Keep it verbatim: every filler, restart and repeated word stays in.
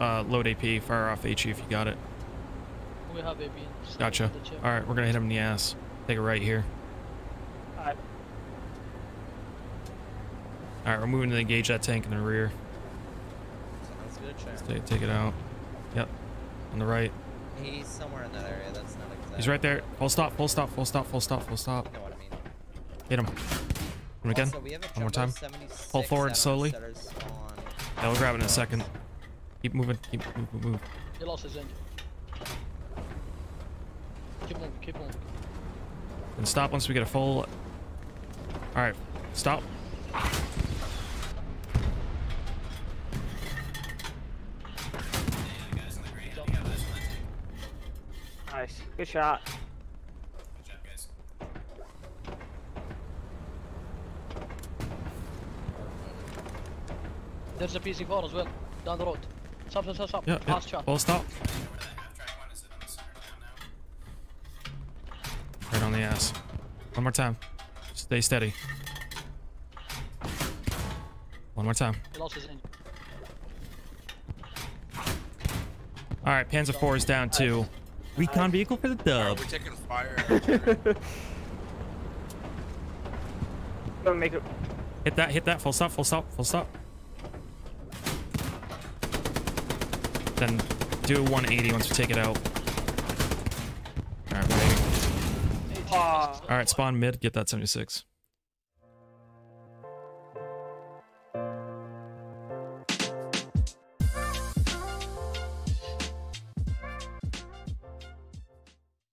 Uh, load A P, fire off HE if you got it. We have A P. Gotcha. All right, we're gonna hit him in the ass. Take it right here. All right. All right, we're moving to engage that tank in the rear. Sounds good, Sharon. Let's take, take it out. Yep. On the right. He's somewhere in that area. That's not exactly. He's right there. Full stop. Full stop. Full stop. Full stop. Full stop. You know what I mean. Hit him. Him again. Also, one more time. Pull forward slowly. Yeah, we'll grab it in a second. Keep moving. Keep move, move. He lost his engine. Keep moving. Keep moving. And stop once we get a full. All right. Stop. Nice. Good shot. Good job, guys. There's a P C four as well. Down the road. Stop, stop, stop, stop. Yeah, yeah. Last shot. Full stop. Right on the ass. One more time. Stay steady. One more time. He lost his engine. All right, Panzer four is down too. Nice. Recon vehicle for the dub. Right, we're taking fire. Don't make it. Hit that, hit that. Full stop, full stop, full stop. Then do a one eighty once we take it out. All right, we're waiting. All right, spawn mid, get that seventy-six.